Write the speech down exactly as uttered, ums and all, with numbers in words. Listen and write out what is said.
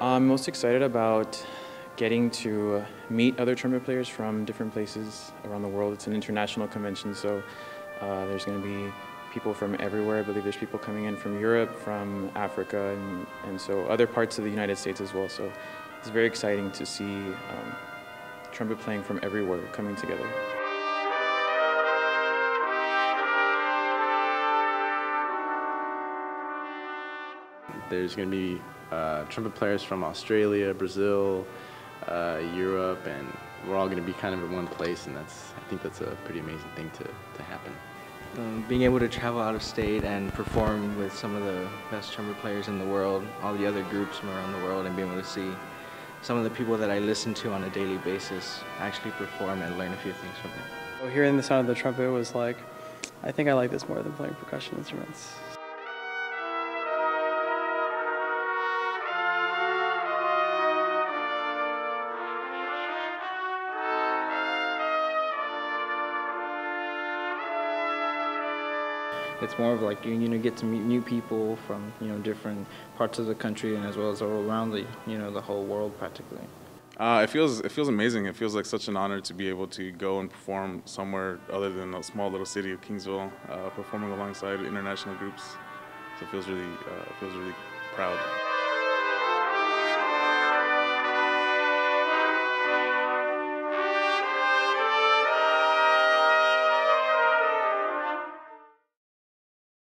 I'm most excited about getting to meet other tournament players from different places around the world. It's an international convention, so uh, there's going to be people from everywhere. I believe there's people coming in from Europe, from Africa, and, and so other parts of the United States as well. So it's very exciting to see um, trumpet playing from everywhere coming together. There's going to be uh, trumpet players from Australia, Brazil, uh, Europe, and we're all going to be kind of in one place, and that's, I think that's a pretty amazing thing to, to happen. Um, being able to travel out of state and perform with some of the best trumpet players in the world, all the other groups from around the world, and being able to see some of the people that I listen to on a daily basis actually perform and learn a few things from them. Well, hearing the sound of the trumpet was like, I think I like this more than playing percussion instruments. It's more of like you, you know, get to meet new people from, you know, different parts of the country and as well as all around the, you know, the whole world practically. Uh, it feels it feels amazing. It feels like such an honor to be able to go and perform somewhere other than a small little city of Kingsville, uh, performing alongside international groups. So it feels really uh, feels really proud.